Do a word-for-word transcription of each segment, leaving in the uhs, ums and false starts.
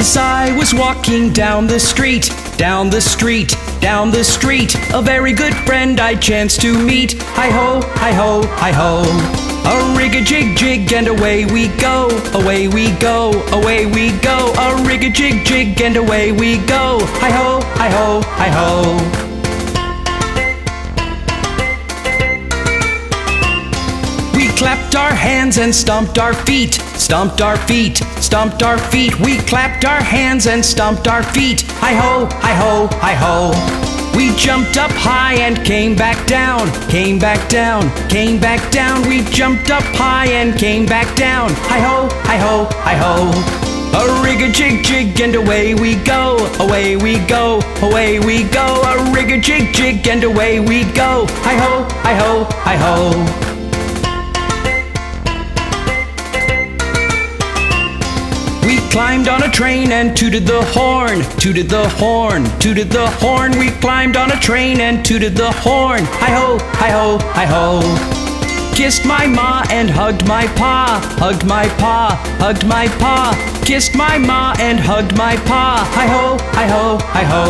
As I was walking down the street, down the street, down the street, a very good friend I chanced to meet. Hi-ho, hi-ho, hi-ho. A rig-a-jig-jig and away we go, away we go, away we go. A rig-a-jig-jig and away we go. Hi-ho, hi-ho, hi-ho. We clapped our hands and stomped our feet, stomped our feet, stomped our feet. We clapped our hands and stomped our feet. Hi-ho, hi-ho, hi-ho. We jumped up high and came back down, came back down, came back down. We jumped up high and came back down. Hi-ho, hi-ho, hi-ho. A rig-a-jig-jig and away we go, away we go, away we go. A rig-a-jig-jig and away we go. Hi-ho, hi-ho, hi-ho. We climbed on a train and tooted the horn, tooted the horn, tooted the horn. We climbed on a train and tooted the horn. Hi-ho, hi-ho, hi-ho. Kissed my ma and hugged my pa, hugged my pa, hugged my pa. Kissed my ma and hugged my pa. Hi-ho, hi-ho, hi-ho.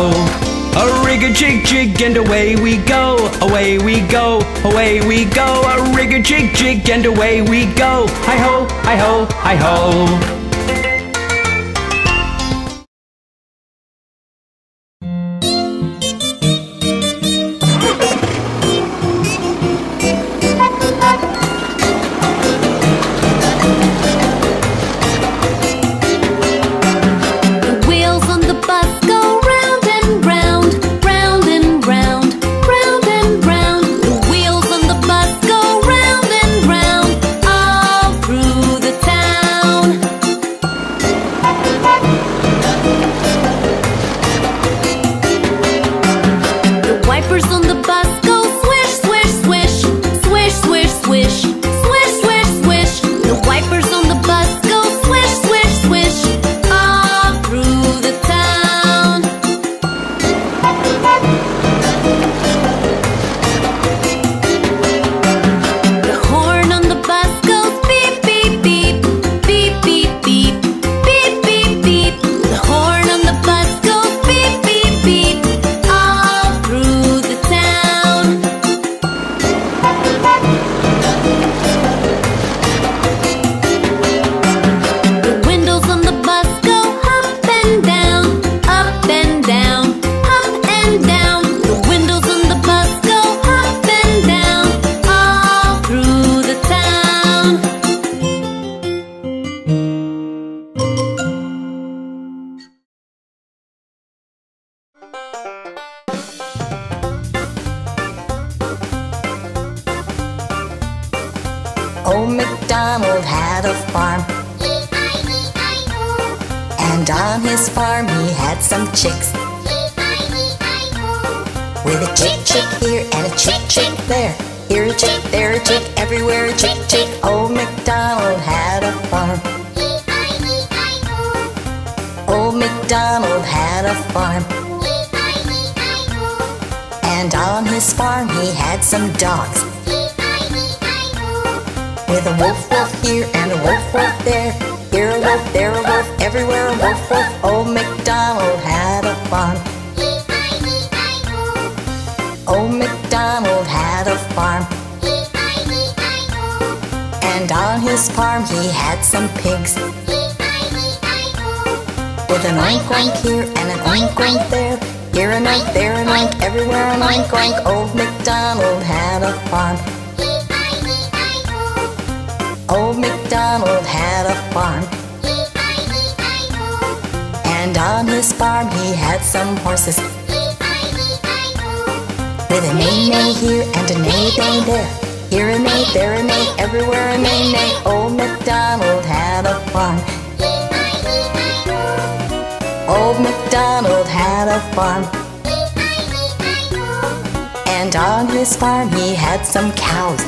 A rig-a-jig-jig and away we go, away we go, away we go. A rig-a-jig-jig and away we go. Hi-ho, hi-ho, hi-ho. Old MacDonald had a farm, E I E I O. And on his farm he had some chicks, E I E I O. With a chick chick here and a chick chick there, here a chick, there a chick, everywhere a chick chick. Old MacDonald had a farm, E I E I O. Old MacDonald had a farm, E I E I O. And on his farm he had some dogs, with a wolf wolf here and a wolf wolf there, here a wolf, there a wolf, everywhere a wolf wolf. Old MacDonald had a farm, E I E I O. Old MacDonald had a farm, E I E I O. And on his farm he had some pigs, E I E I O. With an oink oink here and an oink oink there, here an oink, there an oink, everywhere an oink oink. Old MacDonald had a farm, Old MacDonald had a farm, E I E I O. And on his farm he had some horses, E I E I O. With a neigh-neigh here and a neigh-neigh there, here a neigh, there a neigh, everywhere a neigh-neigh. Old MacDonald had a farm, E I E I O. Old MacDonald had a farm, E I E I O. And on his farm he had some cows,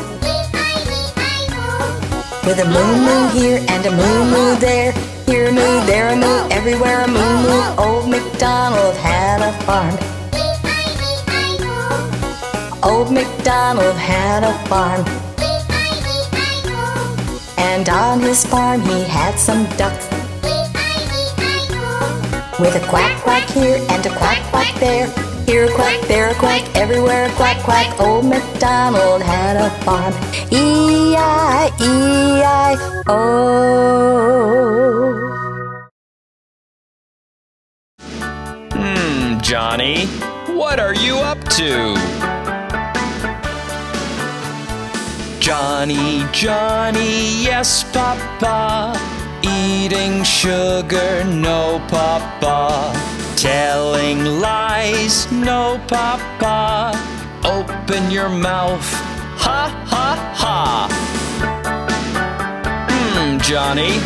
with a moo moo here and a moo moo there, here a moo, there a moo, everywhere a moo moo. Old MacDonald had a farm, E I E I O. Old MacDonald had a farm, E I E I O. And on his farm he had some ducks, E I E I O. With a quack quack here and a quack quack there, here a quack, there a quack, everywhere a quack quack. Old MacDonald had a farm, E I E I O. Hmm, Johnny, what are you up to? Johnny, Johnny, yes, Papa. Eating sugar, no, Papa. Telling lies, no, Papa. Open your mouth, ha, ha, ha. Hmm, Johnny,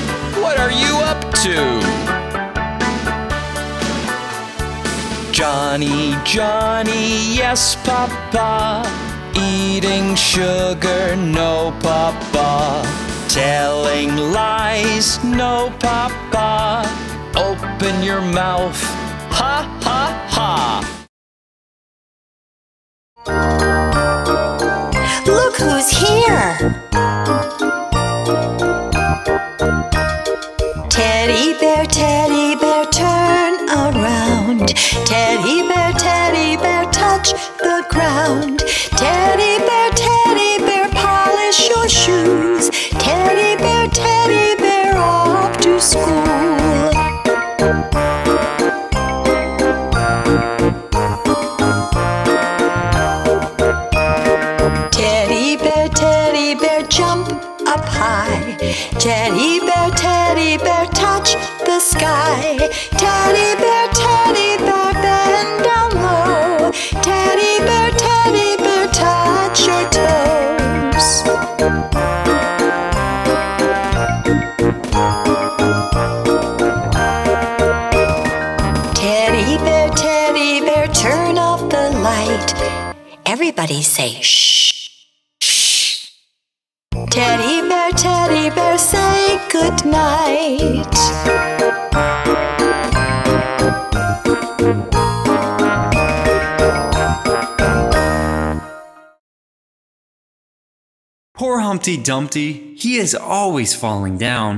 what are you up to? Johnny, Johnny, yes, Papa. Eating sugar, no, Papa. Telling lies, no, Papa. Open your mouth, ha, ha, ha. Look who's here! Teddy bear, teddy bear, turn around. Teddy bear, teddy bear, touch the ground. Teddy bear, teddy bear, polish your shoes. Teddy bear, teddy bear, off to school. Teddy bear, teddy bear, jump up high. Teddy bear, teddy bear, touch the sky. Teddy bear, teddy bear, bend down low. Teddy bear, teddy bear, touch your toes. Teddy bear, teddy bear, turn off the light. Everybody say shh, shh. Teddy bear, teddy bear, say good night. Poor Humpty Dumpty, he is always falling down.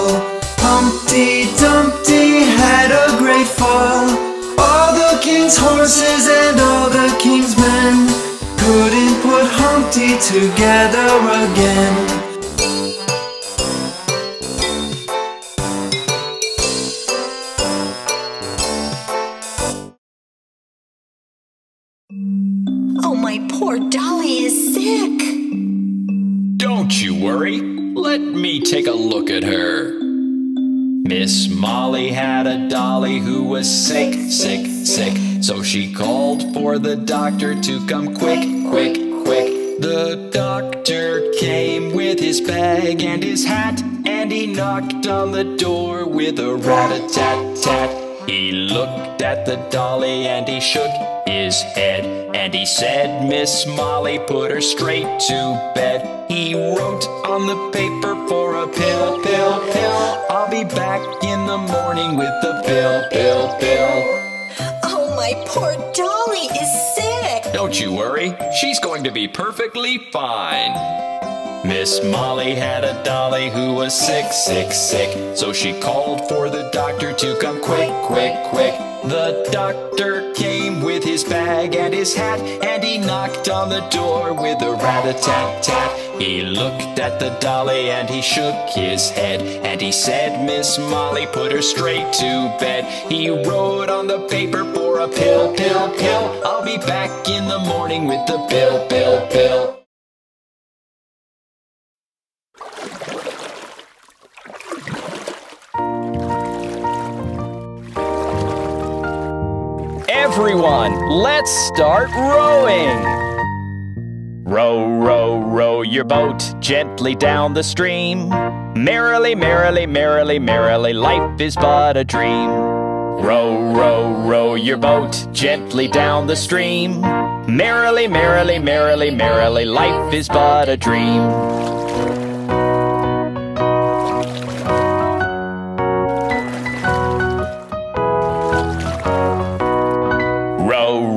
Humpty Dumpty had a great fall. All the king's horses and all the king's men couldn't put Humpty together again. Oh, my poor dolly is sick. Don't you worry. Let me take a look at her. Miss Molly had a dolly who was sick, sick, sick. So she called for the doctor to come quick, quick, quick. The doctor came with his bag and his hat, and he knocked on the door with a rat-a-tat-tat. He looked at the dolly and he shook his head, and he said, Miss Molly, put her straight to bed. He wrote on the paper for a pill, pill, pill. I'll be back in the morning with the pill, pill, pill. My poor dolly is sick. Don't you worry, she's going to be perfectly fine. Miss Molly had a dolly who was sick, sick, sick, so she called for the doctor to come quick, quick, quick. The doctor came with his bag and his hat, and he knocked on the door with a rat-a-tat-tat. He looked at the dolly and he shook his head, and he said Miss Molly put her straight to bed. He wrote on the paper for a pill, pill, pill. I'll be back in the morning with the pill, pill, pill. Everyone, let's start rowing! Row, row, row your boat gently down the stream. Merrily, merrily, merrily, merrily, life is but a dream. Row, row, row your boat gently down the stream. Merrily, merrily, merrily, merrily, life is but a dream.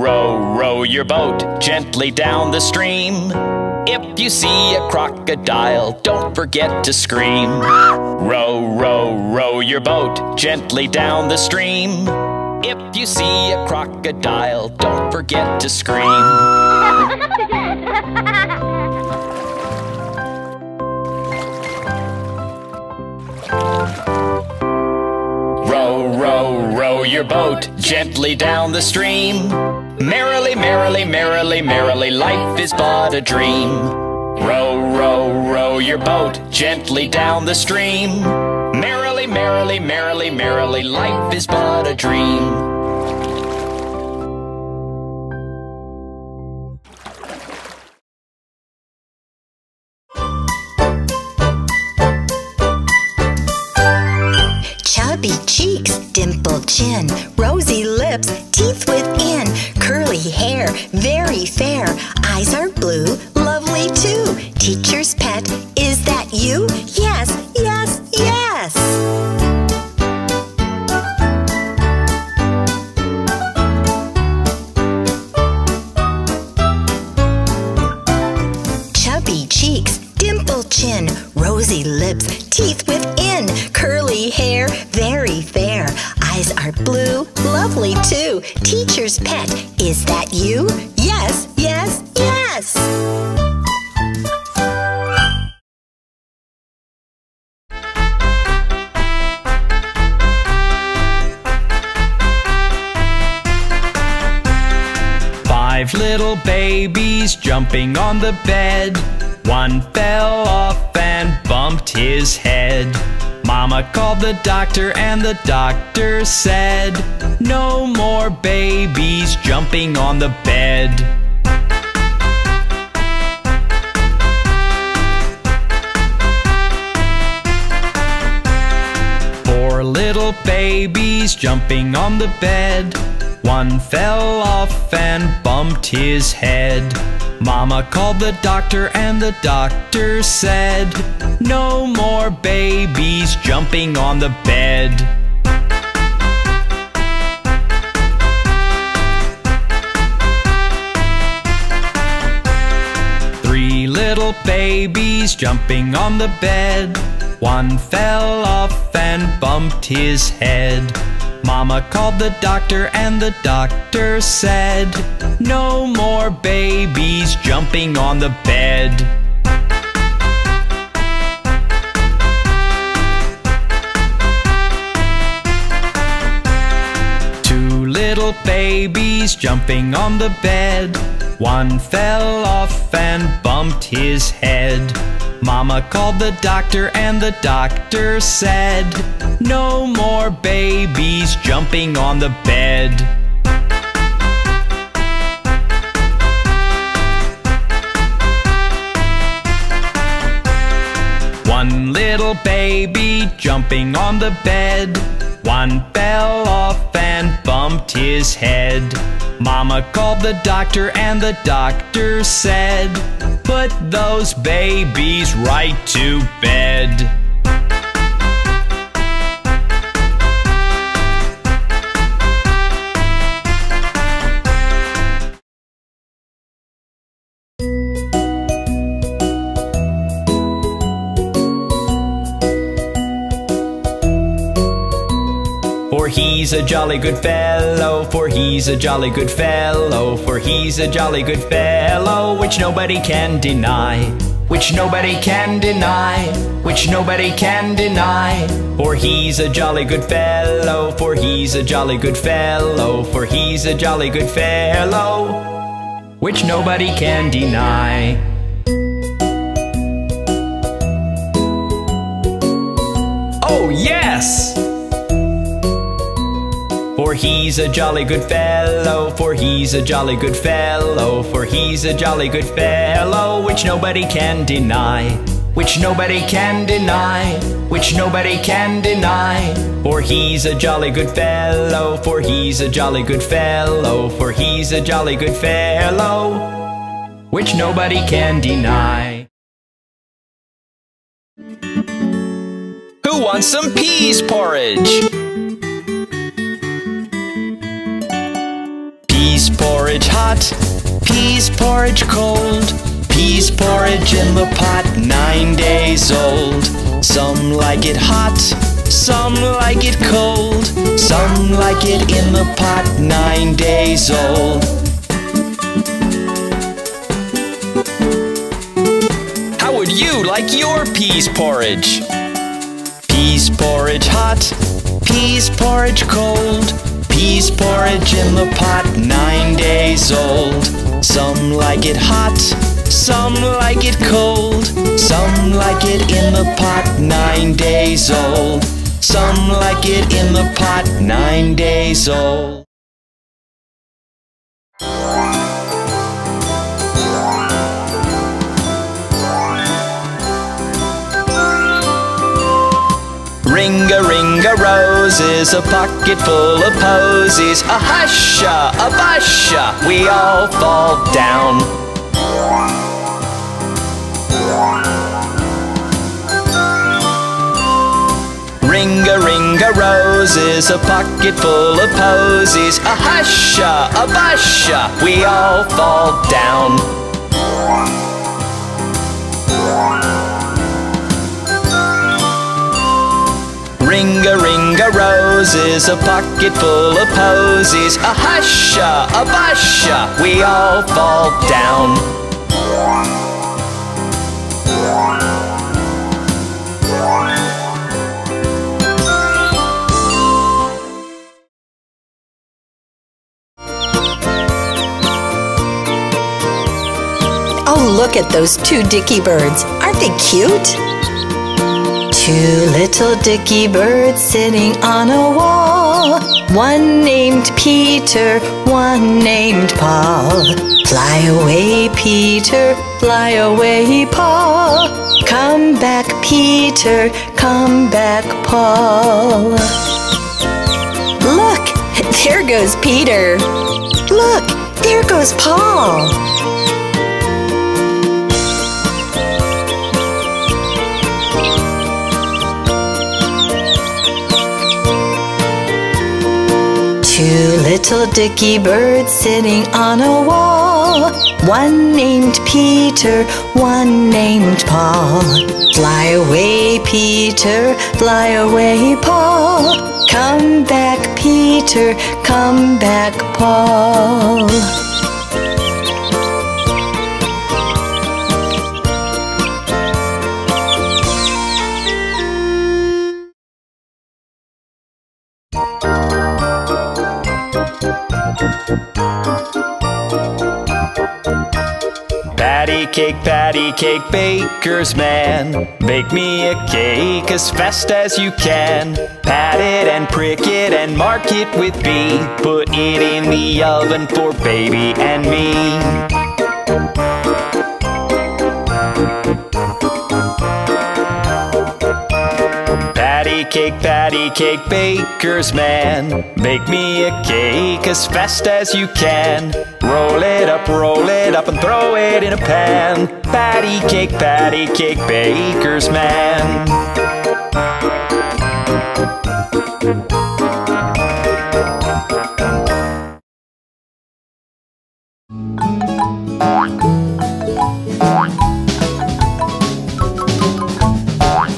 Row your boat gently down the stream. If you see a crocodile, don't forget to scream. Row, row, row your boat gently down the stream. If you see a crocodile, don't forget to scream. Row, row, row your boat gently down the stream. Merrily, merrily, merrily, merrily, life is but a dream. Row, row, row your boat gently down the stream. Merrily, merrily, merrily, merrily, life is but a dream. Cheeks, dimpled chin, rosy lips, teeth within, curly hair, very fair, eyes are blue, lovely too. Teacher's pet, is that you? Yes, yes, yes! Chubby cheeks, dimpled chin, rosy lips, teeth within, curly hair, very fair. Eyes are blue, lovely too. Teacher's pet, is that you? Yes, yes, yes! Five little babies jumping on the bed. One fell off and bumped his head. Mama called the doctor and the doctor said, no more babies jumping on the bed. Four little babies jumping on the bed. One fell off and bumped his head. Mama called the doctor and the doctor said, no more babies jumping on the bed. Three little babies jumping on the bed. One fell off and bumped his head. Mama called the doctor and the doctor said, no more babies jumping on the bed. Two little babies jumping on the bed. One fell off and bumped his head. Mama called the doctor and the doctor said, no more babies jumping on the bed. One little baby jumping on the bed. One fell off and bumped his head. Mama called the doctor and the doctor said, put those babies right to bed. he's a jolly good fellow, for he's a jolly good fellow, for he's a jolly good fellow, which nobody can deny, which nobody can deny, which nobody can deny. For he's a jolly good fellow, for he's a jolly good fellow, for he's a jolly good fellow, which nobody can deny. Oh yes! For he's a jolly good fellow, for he's a jolly good fellow, for he's a jolly good fellow, which nobody can deny, which nobody can deny, which nobody can deny. For he's a jolly good fellow, for he's a jolly good fellow, for he's a jolly good fellow, which nobody can deny. Who wants some peas porridge? Peas porridge hot, peas porridge cold, peas porridge in the pot nine days old. Some like it hot, some like it cold, some like it in the pot nine days old. How would you like your peas porridge? Peas porridge hot, peas porridge cold, peas porridge in the pot nine days old. Some like it hot, some like it cold, some like it in the pot nine days old. Some like it in the pot nine days old. Ring-a-ring-a roses, a pocket full of posies, a hush-a, a bush-a, we all fall down. Ring-a-ring-a roses, a pocket full of posies, a hush-a, a bush-a, we all fall down. Ring-a-ring-a roses, a pocket full of posies, a hush-a, a bush-a, we all fall down. Oh, look at those two dicky birds. Aren't they cute? Two little dicky birds sitting on a wall, one named Peter, one named Paul. Fly away, Peter, fly away, Paul. Come back, Peter, come back, Paul. Look, there goes Peter. Look, there goes Paul. Two little dicky birds sitting on a wall, one named Peter, one named Paul. Fly away, Peter, fly away, Paul. Come back, Peter, come back, Paul. Patty cake, patty cake, baker's man, bake me a cake as fast as you can. Pat it and prick it and mark it with B. Put it in the oven for baby and me. Patty cake, patty cake, baker's man, bake me a cake as fast as you can. Roll it up, roll it up, and throw it in a pan. Patty cake, patty cake, baker's man.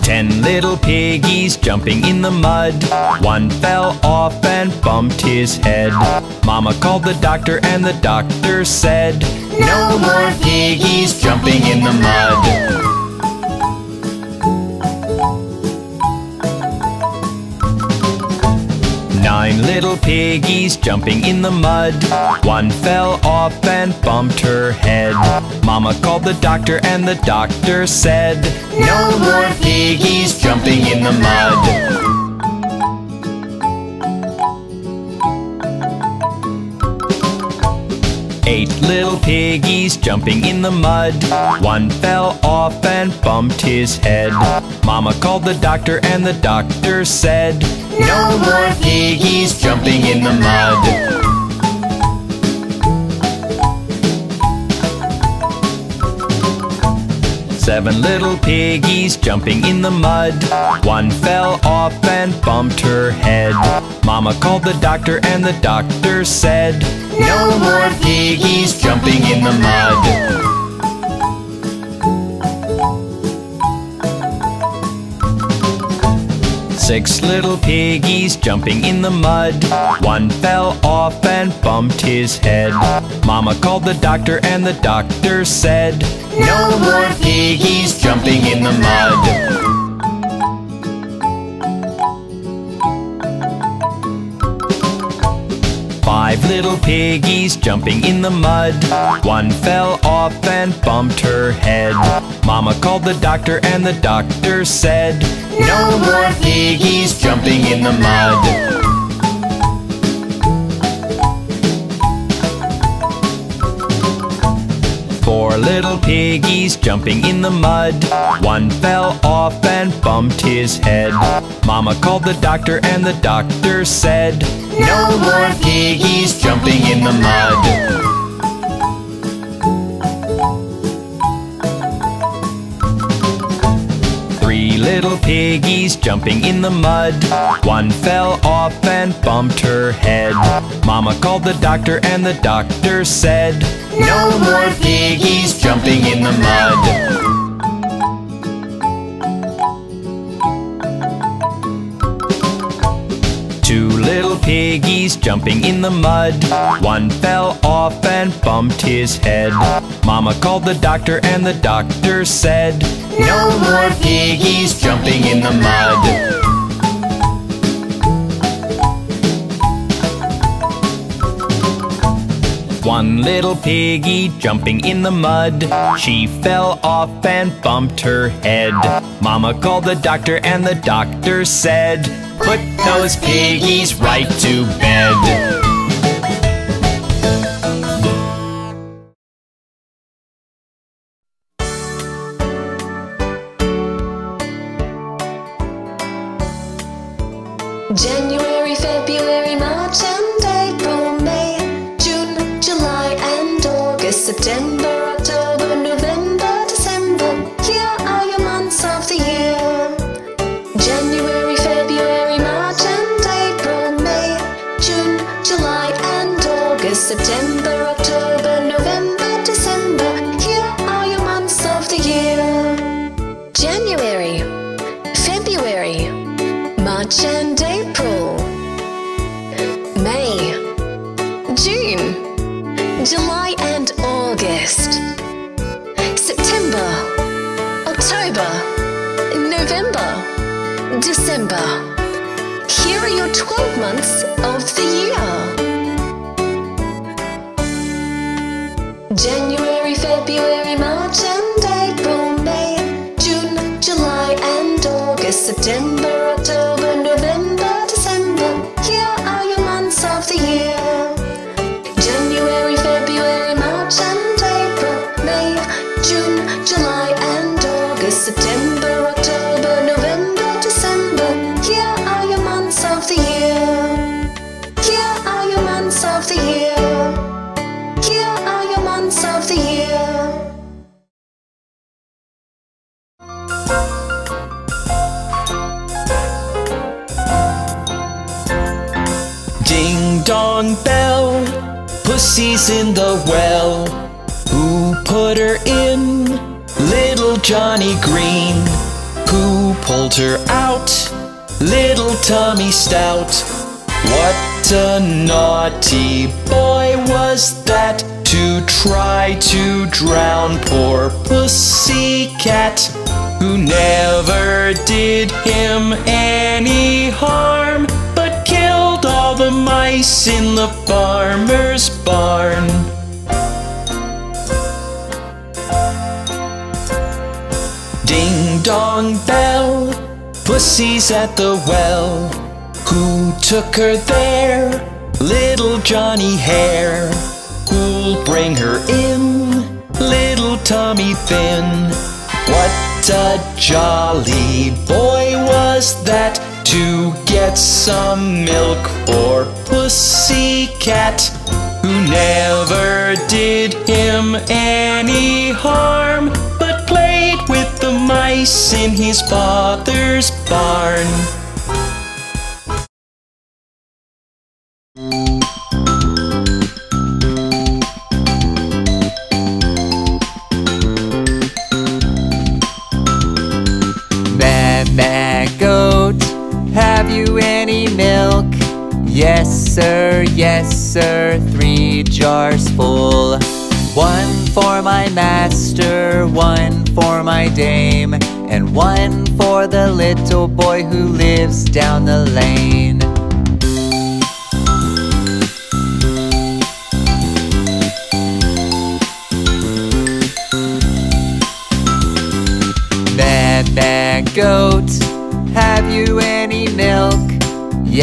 Ten little piggies jumping in the mud. One fell off and bumped his head. Mama called the doctor and the doctor said, no more piggies jumping in the mud. Nine little piggies jumping in the mud. One fell off and bumped her head. Mama called the doctor and the doctor said, no more piggies jumping in the mud. Eight little piggies jumping in the mud. One fell off and bumped his head. Mama called the doctor and the doctor said, no more piggies jumping in the mud. Seven little piggies jumping in the mud. One fell off and bumped her head. Mama called the doctor and the doctor said, no more piggies jumping in the mud. Six little piggies jumping in the mud. One fell off and bumped his head. Mama called the doctor and the doctor said, no more piggies jumping in the mud. Five little piggies jumping in the mud. One fell off and bumped her head. Mama called the doctor and the doctor said, no more piggies jumping in the mud. Four little piggies jumping in the mud. One fell off and bumped his head. Mama called the doctor and the doctor said, no more piggies jumping in the mud. Three little piggies jumping in the mud. One fell off and bumped her head. Mama called the doctor and the doctor said, no more piggies jumping in the mud. Two little piggies jumping in the mud. One fell off and bumped his head. Mama called the doctor and the doctor said, no more piggies jumping in the mud. One little piggy jumping in the mud. She fell off and bumped her head. Mama called the doctor and the doctor said, put those piggies right to bed. January, February, March and April, May, June, July and August, September, October, November, December. Here are your months of the year. January, February, March and April, May, June, July and August, September, October, November, December. Here are your months of the year. January, February, March and April, July and August, September, October, November, December. Here are your twelve months of the year. January, February, March and April, May, June, July and August, September, October, November, December. Here are your months of the year. January, February, March and April, May, June, July and August, September, October, November, December. Here are your months of the year. Here are your months of the year. Here are your months of the year. Ding dong bell, pussy's in the well. Who put her in? Little Johnny Green. Who who pulled her out. Little Tommy Stout. What a naughty boy was that, to try to drown poor Pussycat, who never did him any harm, but killed all the mice in the farmer's barn. Ding dong bell, Pussy's at the well. Who took her there? Little Johnny Hare. Who'll bring her in? Little Tommy Finn. What a jolly boy was that, to get some milk for Pussycat, who never did him any harm, but played with the mice in his father's barn. Yes, sir, yes, sir, three jars full. One for my master, one for my dame, and one for the little boy who lives down the lane. Baa-baa goat, have you any milk?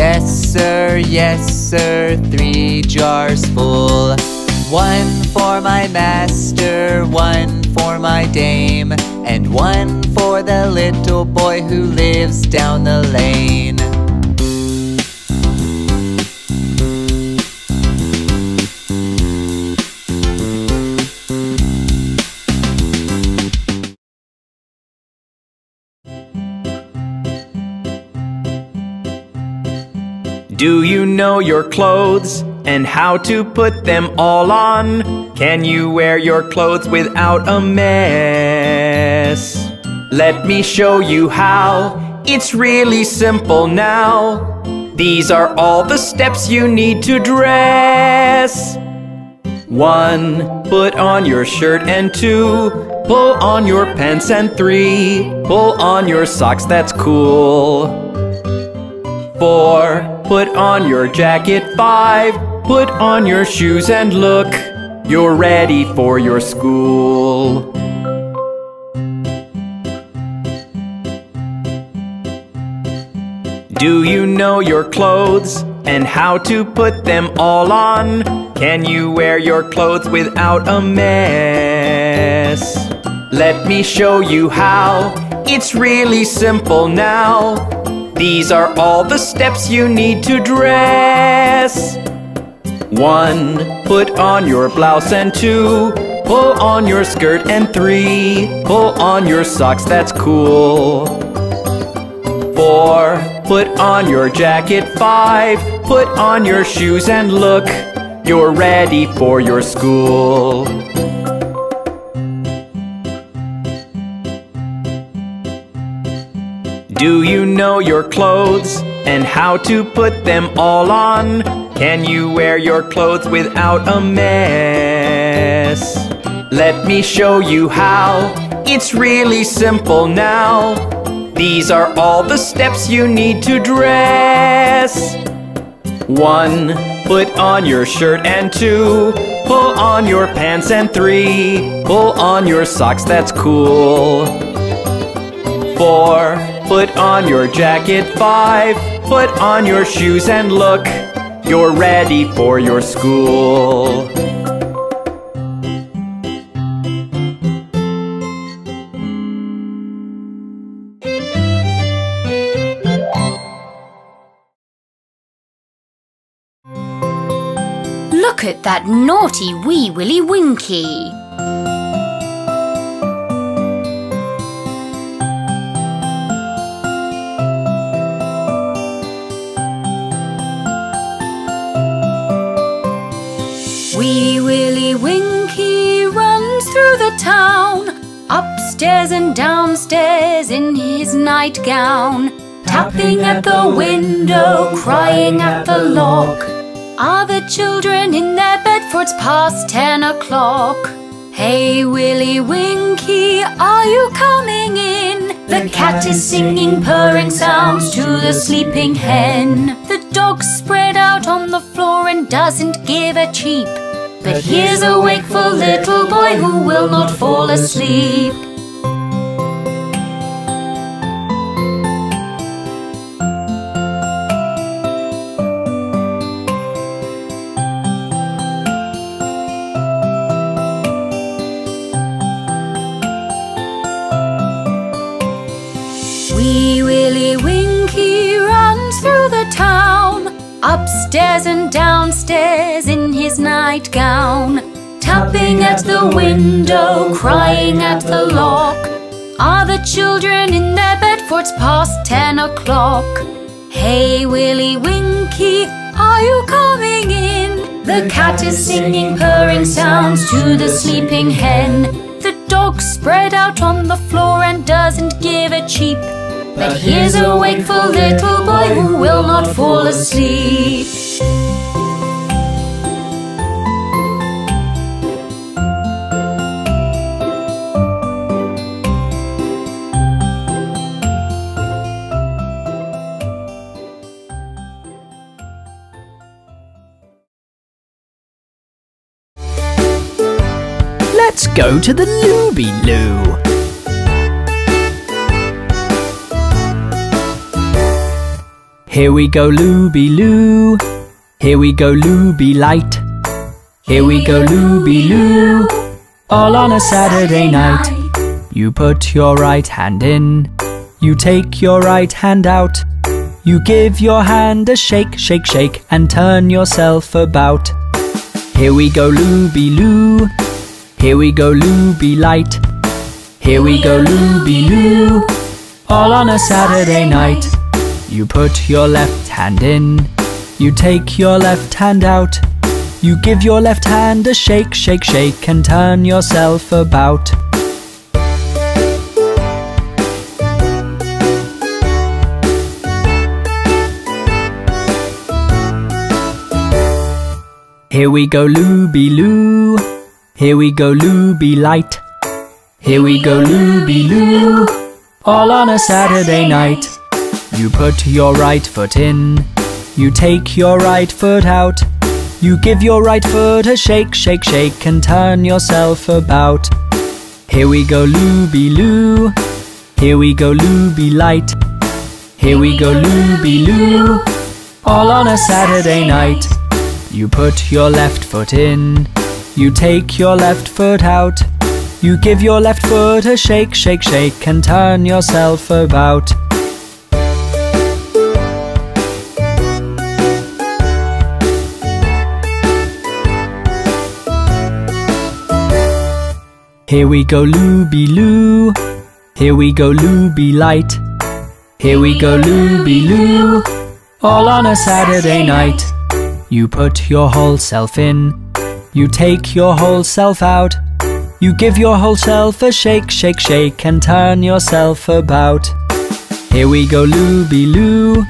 Yes, sir, yes, sir, three jars full. One for my master, one for my dame, and one for the little boy who lives down the lane. Do you know your clothes and how to put them all on? Can you wear your clothes without a mess? Let me show you how. It's really simple now. These are all the steps you need to dress. One, put on your shirt, and two, pull on your pants, and three, pull on your socks, that's cool. Four, put on your jacket. Five, put on your shoes, and look, you're ready for your school. Do you know your clothes and how to put them all on? Can you wear your clothes without a mess? Let me show you how. It's really simple now. These are all the steps you need to dress. One, put on your blouse, and two, pull on your skirt, and three, pull on your socks, that's cool. Four, put on your jacket. Five, put on your shoes, and look, you're ready for your school. Do you know your clothes and how to put them all on? Can you wear your clothes without a mess? Let me show you how. It's really simple now. These are all the steps you need to dress. One, put on your shirt, and two, pull on your pants, and three, pull on your socks, that's cool. Four, put on your jacket. Five, put on your shoes, and look, you're ready for your school. Look at that naughty wee Willy Winky. upstairs and downstairs in his nightgown, tapping at the window, crying at the lock. Are the children in their bed, for it's past ten o'clock? Hey Willy Winky, are you coming in? The cat is singing purring sounds to the sleeping hen. The dog's spread out on the floor and doesn't give a cheep, but here's a wakeful little boy who will not fall asleep. Wee Willy Winky runs through the town, upstairs and downstairs in his nightgown, tapping at the window, crying at the lock. Are the children in their bed, for it's past ten o'clock? Hey Willy Winky, are you coming in? The cat is singing purring sounds to the sleeping hen. The dog's spread out on the floor and doesn't give a cheep, but here's a wakeful little boy who will not fall asleep. Let's go to the Looby Loo. Here we go Looby Loo, here we go Looby Light, here we go Looby Loo, all on a Saturday night. You put your right hand in, you take your right hand out, you give your hand a shake, shake, shake, and turn yourself about. Here we go Looby Loo, here we go Looby Light, here we go Looby Loo, all on a Saturday night. You put your left hand in, you take your left hand out, you give your left hand a shake, shake, shake, and turn yourself about. Here we go Looby Loo, here we go Looby Light, here we go Looby Loo, all on a Saturday night. You put your right foot in, you take your right foot out, you give your right foot a shake, shake, shake, and turn yourself about. Here we go Looby Loo, here we go Looby Light, here we go Looby Loo, all on a Saturday night. You put your left foot in, you take your left foot out, you give your left foot a shake, shake, shake, and turn yourself about. Here we go Looby Loo, here we go Looby Light, here we go Looby Loo, all on a Saturday night. You put your whole self in, you take your whole self out, you give your whole self a shake, shake, shake, and turn yourself about. Here we go Looby Loo,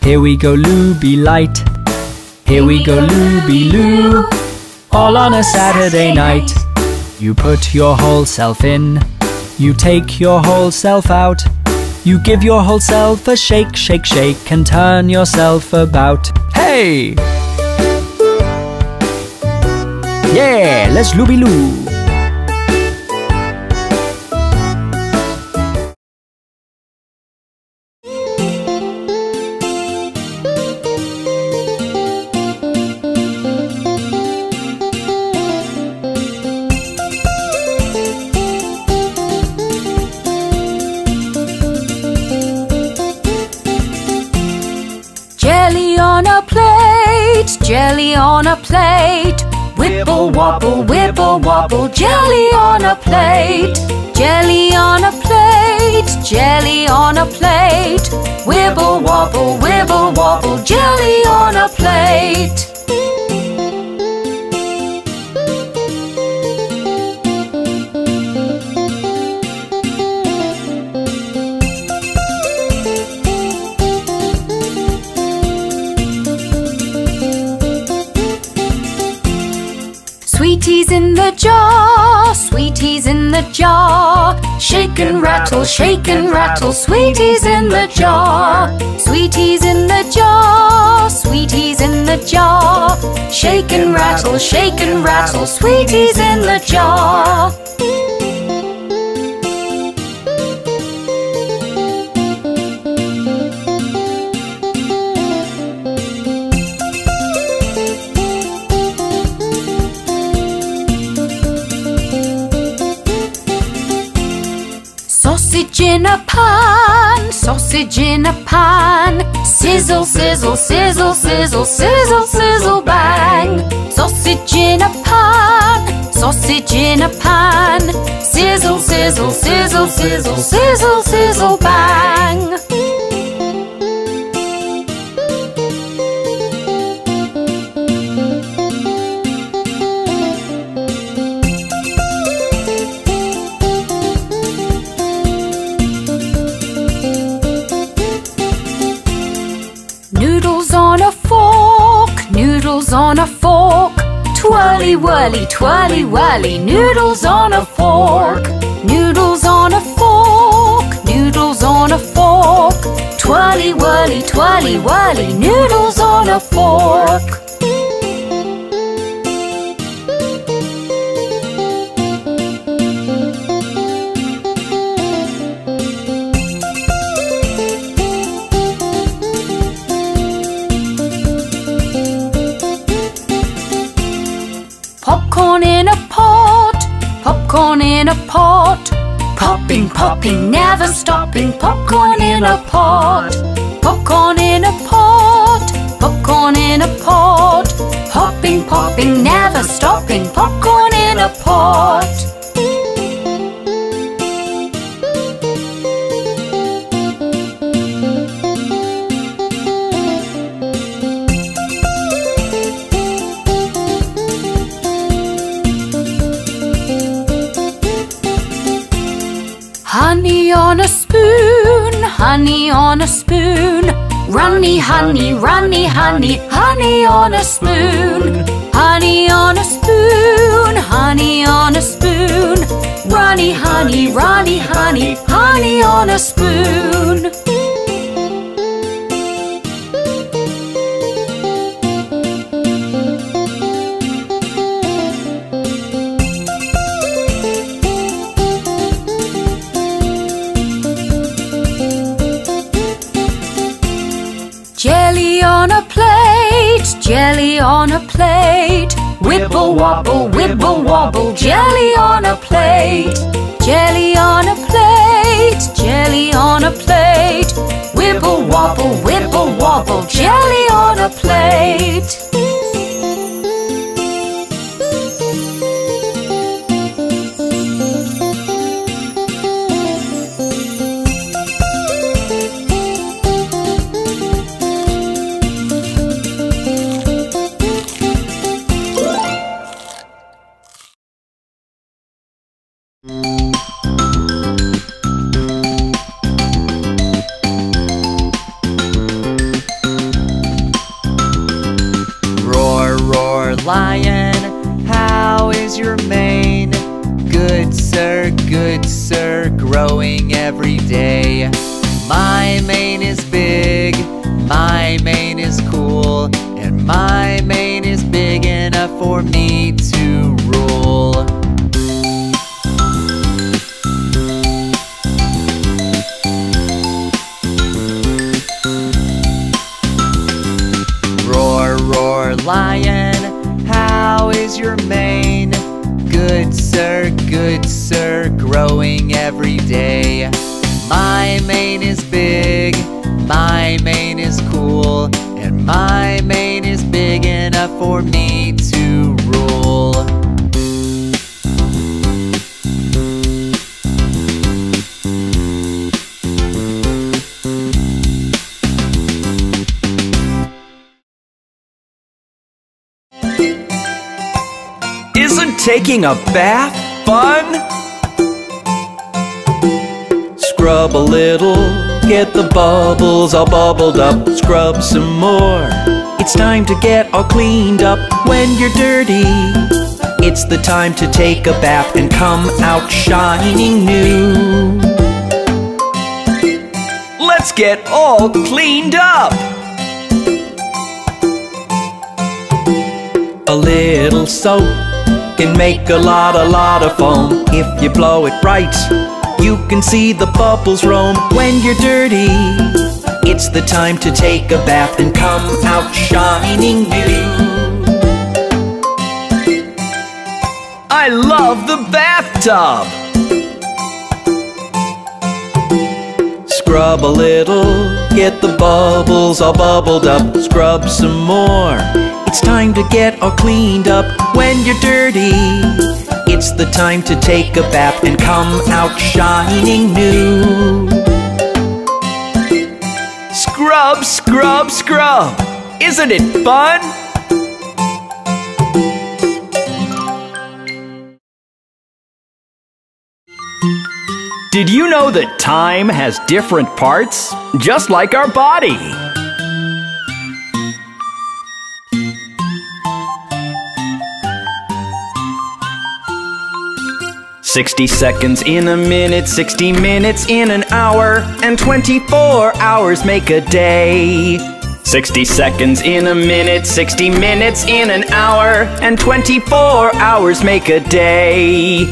here we go Looby Light, here we go Looby Loo, all on a Saturday night. You put your whole self in, you take your whole self out, you give your whole self a shake, shake, shake, and turn yourself about. Hey! Yeah, let's Looby Loo! Jelly on a plate, whipple wobble, whipple wobble, jelly on a plate, jelly on a plate, jelly on a plate, whibble wobble, whibble wobble, jelly on a plate. the jar. Shake and rattle, shake and rattle, sweeties in the jar. Sweeties in the jar, sweeties in the jar. Shake and rattle, shake and rattle, sweeties in the jar. Sausage in a pan, sausage in a pan. Sizzle, sizzle, sizzle, sizzle, sizzle, sizzle, bang. Sausage in a pan, sausage in a pan. Sizzle, sizzle, sizzle, sizzle, sizzle, sizzle, bang. On a fork, twirly whirly, twirly whirly, noodles on a fork, noodles on a fork, noodles on a fork, twirly whirly, twirly whirly, noodles on a fork. Popcorn in a pot, popping, popping, never stopping. Popcorn in a pot, popcorn in a pot, popcorn in a pot, popping, popping, never stopping. Popcorn in a pot. Honey on a spoon, honey on a spoon. Runny, honey, runny, honey, honey on a spoon. Honey on a spoon, honey on a spoon. Runny, honey, runny, honey, honey on a spoon. Jelly on a plate, wibble wobble, wibble wobble, jelly on a plate. Jelly on a plate, jelly on a plate, wibble wobble, wibble wobble, jelly on a plate. Lion, how is your mane? Good sir, good sir, growing every day. My mane is big, my mane is cool, and my mane is big enough for me to rule. Roar, roar, lion, how is your mane? Good sir, good sir, growing every day. My mane is big, my mane is cool, and my mane is big enough for me to rule. Isn't taking a bath fun? Scrub a little, get the bubbles all bubbled up. Scrub some more, it's time to get all cleaned up. When you're dirty, It's the time to take a bath and come out shining new. Let's get all cleaned up. A little soap can make a lot, a lot of foam. If you blow it right, you can see the bubbles roam. When you're dirty, it's the time to take a bath and come out shining new. I love the bathtub. Scrub a little, get the bubbles all bubbled up. Scrub some more, it's time to get all cleaned up. When you're dirty, it's the time to take a bath and come out shining new. Scrub, scrub, scrub! Isn't it fun? Did you know that time has different parts, just like our body? sixty seconds in a minute, sixty minutes in an hour, and twenty-four hours make a day. sixty seconds in a minute, sixty minutes in an hour, and twenty-four hours make a day.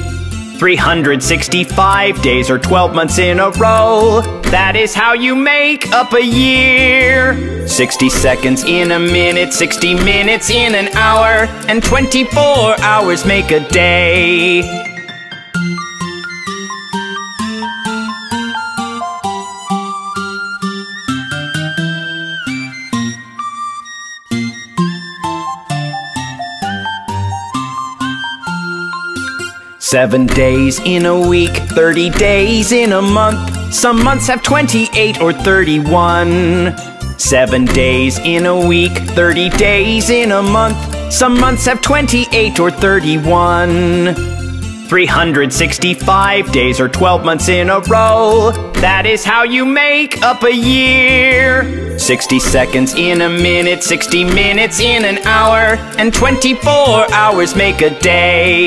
three hundred sixty-five days or twelve months in a row, that is how you make up a year. sixty seconds in a minute, sixty minutes in an hour, and twenty-four hours make a day. Seven days in a week, thirty days in a month. Some months have twenty-eight or thirty-one. Seven days in a week, thirty days in a month. Some months have twenty-eight or thirty-one. three hundred sixty-five days or twelve months in a row, that is how you make up a year. sixty seconds in a minute, sixty minutes in an hour, and twenty-four hours make a day.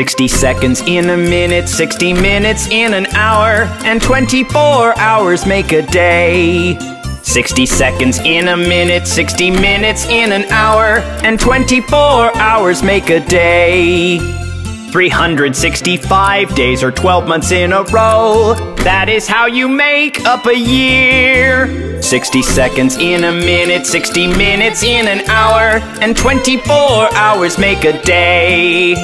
sixty seconds in a minute, sixty minutes in an hour, and twenty-four hours make a day. sixty seconds in a minute, sixty minutes in an hour, and twenty-four hours make a day. three hundred sixty-five days or twelve months in a row, that is how you make up a year. sixty seconds in a minute, sixty minutes in an hour, and twenty-four hours make a day.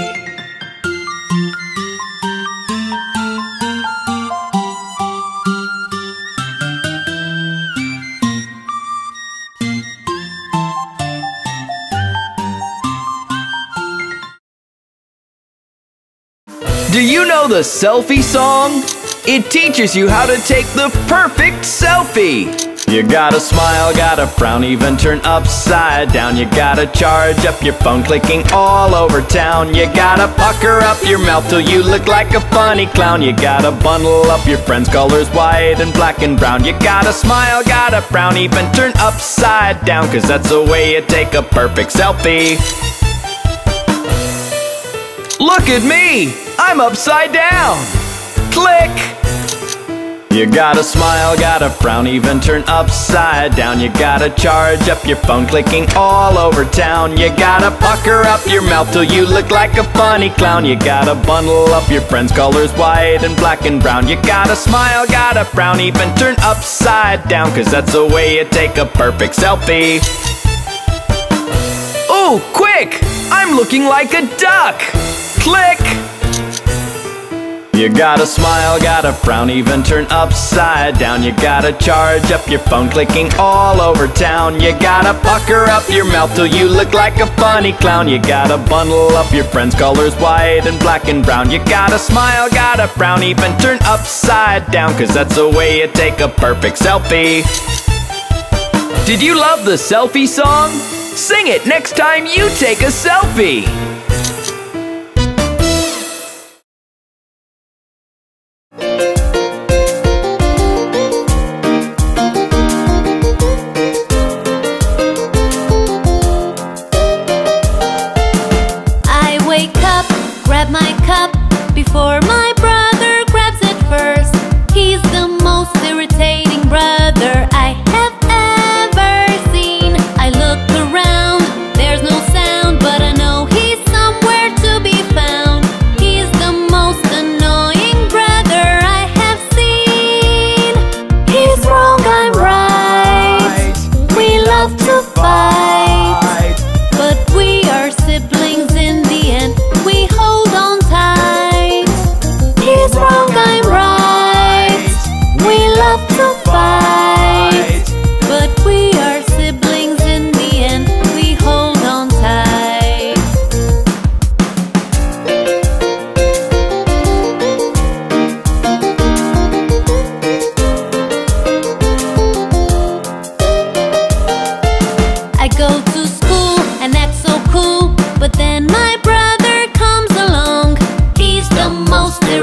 Do you know the selfie song? It teaches you how to take the perfect selfie. You gotta smile, gotta frown, even turn upside down. You gotta charge up your phone, clicking all over town. You gotta pucker up your mouth till you look like a funny clown. You gotta bundle up your friends, colors white and black and brown. You gotta smile, gotta frown, even turn upside down, 'cause that's the way you take a perfect selfie. Look at me! I'm upside down! Click! You gotta smile, gotta frown, even turn upside down. You gotta charge up your phone, clicking all over town. You gotta pucker up your mouth till you look like a funny clown. You gotta bundle up your friends, colors white and black and brown. You gotta smile, gotta frown, even turn upside down, 'cause that's the way you take a perfect selfie. Ooh, quick! I'm looking like a duck! Click! You gotta smile, gotta frown, even turn upside down. You gotta charge up your phone, clicking all over town. You gotta pucker up your mouth till you look like a funny clown. You gotta bundle up your friends, colors white and black and brown. You gotta smile, gotta frown, even turn upside down, 'cause that's the way you take a perfect selfie. Did you love the selfie song? Sing it next time you take a selfie!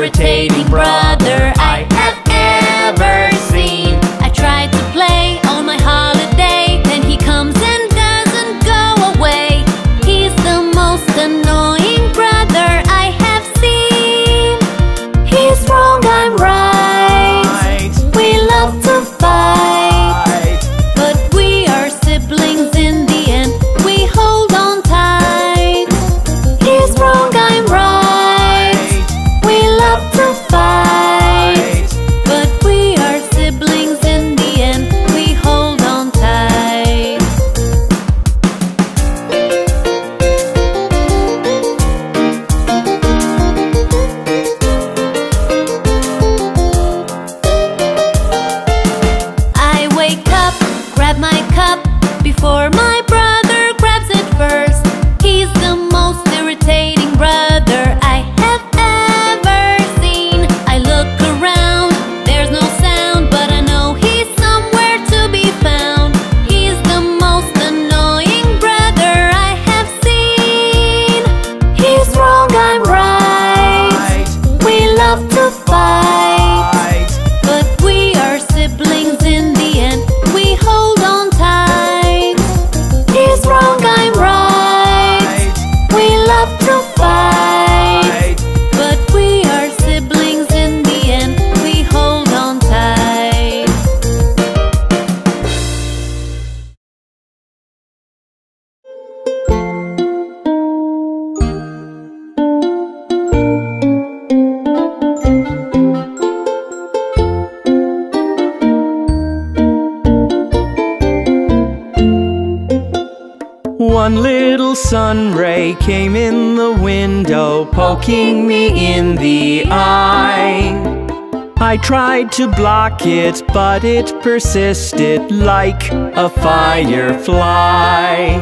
irritating brother I have ever seen. I tried to play on my holiday, then he comes and doesn't go away. He's the most annoying brother I have seen. He's wrong, I'm right. We love to fight, but we are siblings in the end. We hold on tight. He's wrong, I'm right. Before my brother grabs it first, he's the most irritating brother I have ever seen. I look around, there's no sound, but I know he's somewhere to be found. He's the most annoying brother I have seen. He's wrong, I'm right. We love to fight, but we are siblings in the end. We hold on tight. He's wrong, I'm right. We love to fight, but we are siblings in the end. We hold on tight. One little sun ray came in the window, poking me in the eye. I tried to block it, but it persisted like a firefly.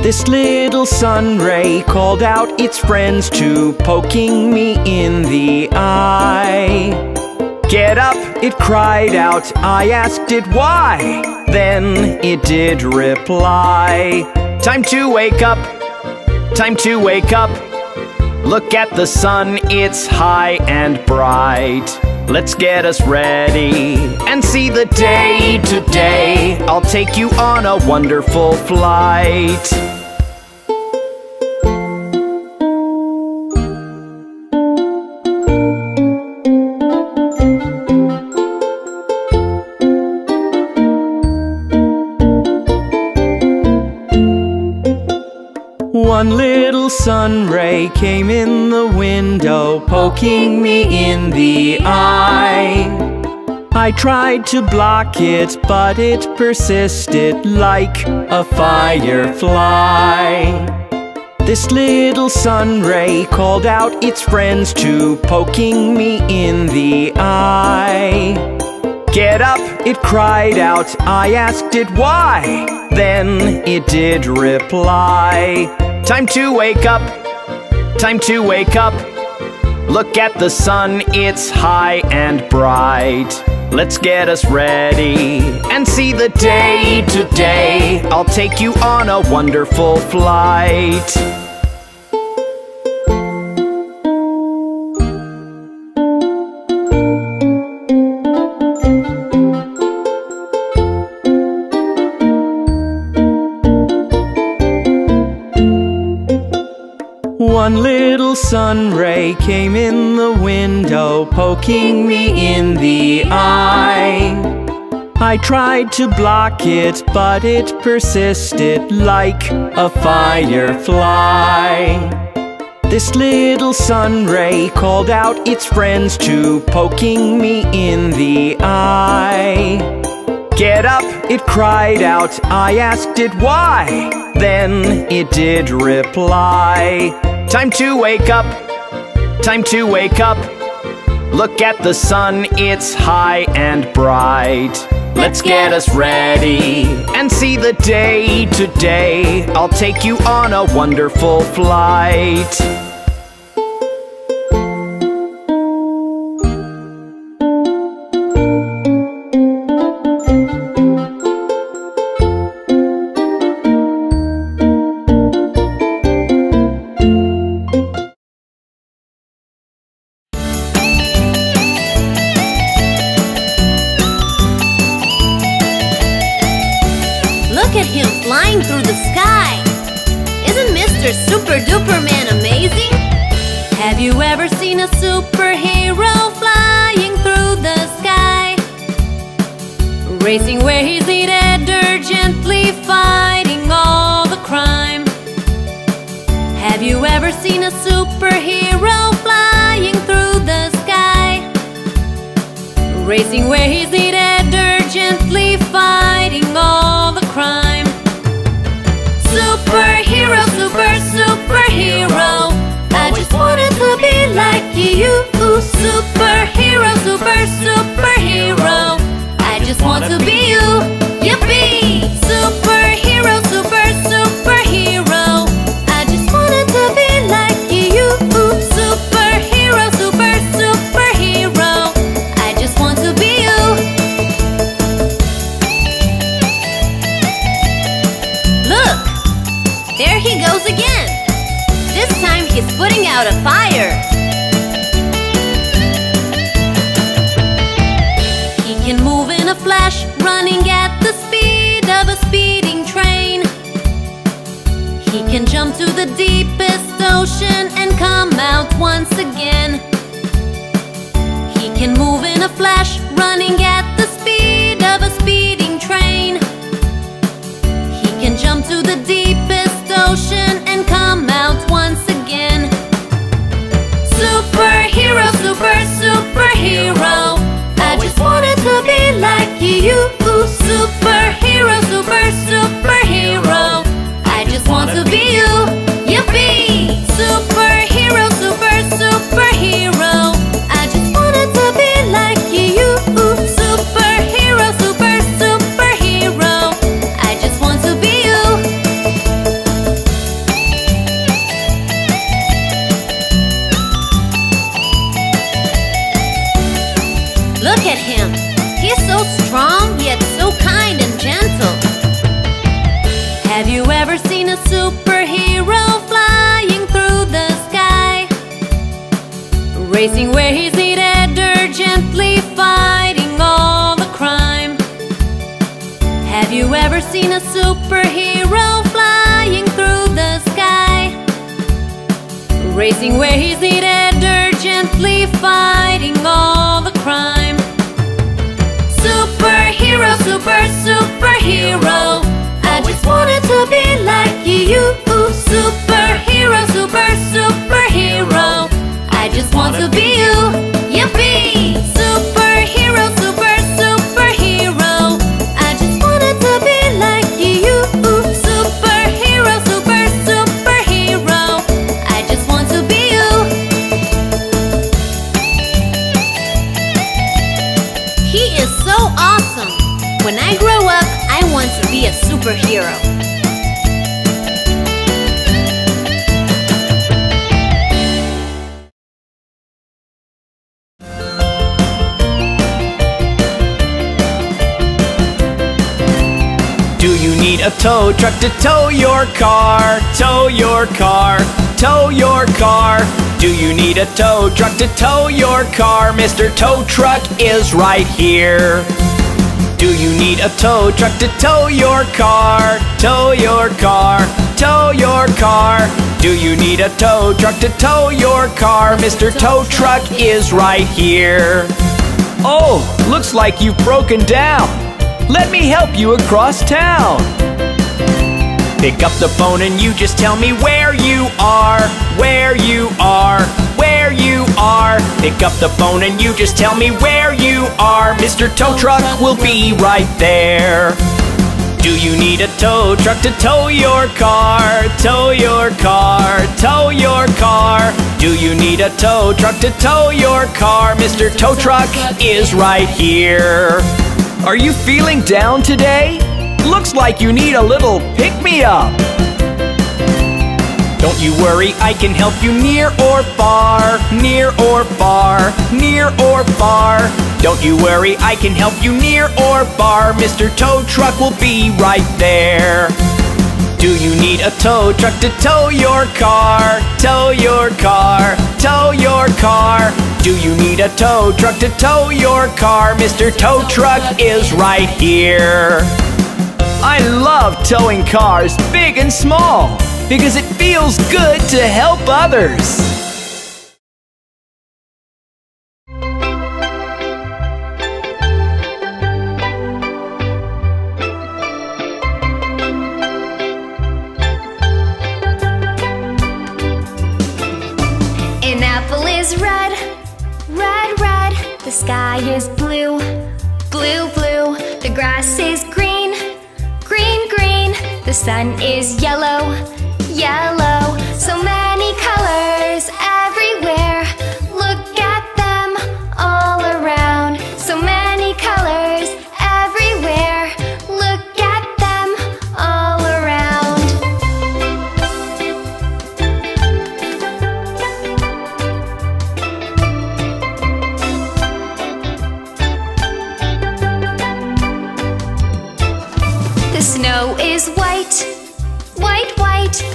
This little sun ray called out its friends to poking me in the eye. Get up, it cried out, I asked it why. Then it did reply. Time to wake up, time to wake up. Look at the sun, it's high and bright. Let's get us ready and see the day today. I'll take you on a wonderful flight. One little sun ray came in the window, poking me in the eye. I tried to block it, but it persisted like a firefly. This little sun ray called out its friends to poking me in the eye. Get up, it cried out, I asked it why. Then it did reply. Time to wake up, time to wake up. Look at the sun, it's high and bright. Let's get us ready and see the day today. I'll take you on a wonderful flight. One little sun ray came in the window, poking me in the eye. I tried to block it, but it persisted like a firefly. This little sun ray called out its friends to poking me in the eye. Get up, it cried out, I asked it why. Then it did reply. Time to wake up, time to wake up. Look at the sun, it's high and bright. Let's get us ready and see the day today. I'll take you on a wonderful flight. Look at him flying through the sky! Isn't Mister Super Duper Man amazing? Have you ever seen a superhero flying through the sky? Racing where he's needed urgently, fighting all the crime. Have you ever seen a superhero flying through the sky? Racing where he's needed urgently, fighting all the crime. Superhero, super, superhero, I just wanted to be like you. Superhero, super, superhero, I just want to be you. Yippee! Superhero, super, superhero, I just wanted to be like you. Superhero, super, superhero, I just want to be you. Look! There he goes again! This time he's putting out a fire. He can move in a flash, running at the speed of a speeding train. He can jump to the deepest ocean and come out once again. He can move in a flash, running at the speed of a speeding train. He can jump to the deepest ocean and come out once again. Superhero, super, superhero, I just wanted to be like you. Superhero, super, superhero, I just want to be you. Yippee! Superhero, super, superhero, I just wanted to be like you. Superhero, super, superhero, I just want to be you. Look at him! He's so strong, yet so kind and gentle. Have you ever seen a superhero flying through the sky? Racing where he's needed urgently, fighting all the crime. Have you ever seen a superhero flying through the sky? Racing where he's needed urgently, fighting all the crime. Superhero, super, superhero, I just wanted to be like you. Superhero, super, superhero, I just want to be you. Yippee! Superhero, super, superhero, I just wanted to be like you. Superhero, super, superhero, I just want to be you. He is so awesome! When I grow up, I want to be a superhero. Do you need a tow truck to tow your car? Tow your car, tow your car. Do you need a tow truck to tow your car? Mister Tow Truck is right here. Do you need a tow truck to tow your car? Tow your car, tow your car. Do you need a tow truck to tow your car? Mister Tow Truck is right here. Oh, looks like you've broken down. Let me help you across town. Pick up the phone and you just tell me where you are, where you are, where you are. Pick up the phone and you just tell me where you are. Mister Tow Truck will be right there. Do you need a tow truck to tow your car? Tow your car, tow your car. Do you need a tow truck to tow your car? Mister Tow Truck is right here. Are you feeling down today? Looks like you need a little pick-me-up. Don't you worry, I can help you near or far, near or far, near or far. Don't you worry, I can help you near or far. Mister Tow Truck will be right there. Do you need a tow truck to tow your car? Tow your car, tow your car. Do you need a tow truck to tow your car? Mister Tow Truck is right here. I love towing cars, big and small, because it feels good to help others. The sky is blue, blue, blue. The grass is green, green, green. The sun is yellow, yellow. So many colors everywhere. Look at them all around. So many colors everywhere. Look at them all around.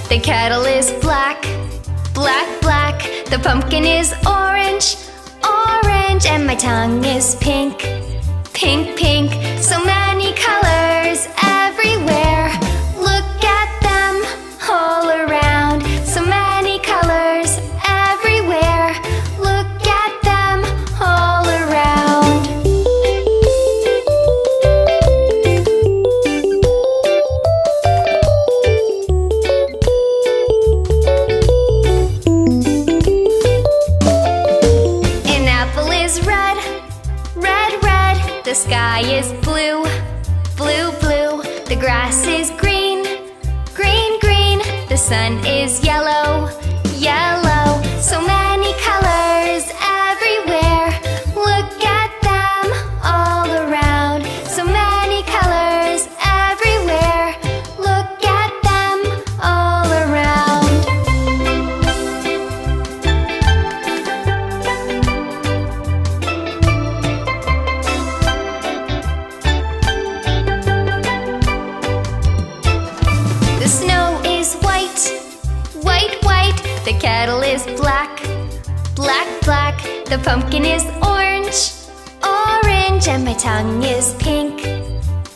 The kettle is black, black, black. The pumpkin is orange, orange. And my tongue is pink, pink, pink. So many colors everywhere. Look at them all around. So many colors everywhere. Look at them all around. The sky is blue, blue, blue. The grass is green, green, green. The sun is yellow, yellow. So many colors everywhere. Look at them all around. So many colors everywhere. Look at them all around. The kettle is black, black, black. The pumpkin is orange, orange. And my tongue is pink,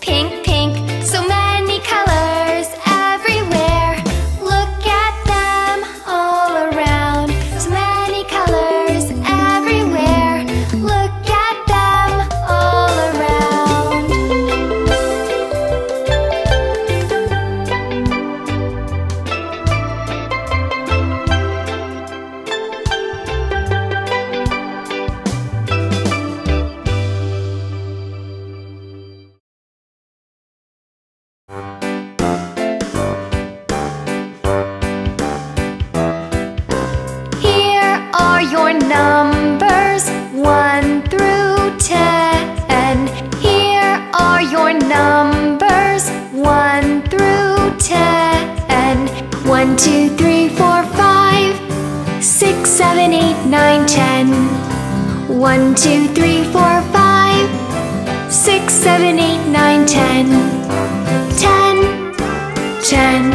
pink, pink. So many colors everywhere. Look at them all around. So many colors everywhere. Look at them all around. Numbers one through ten. Here are your numbers one through ten. One, two, three, four, five, six, seven, eight, nine, ten. One, two, three, four, five, six, seven, eight, nine, ten. Ten, ten.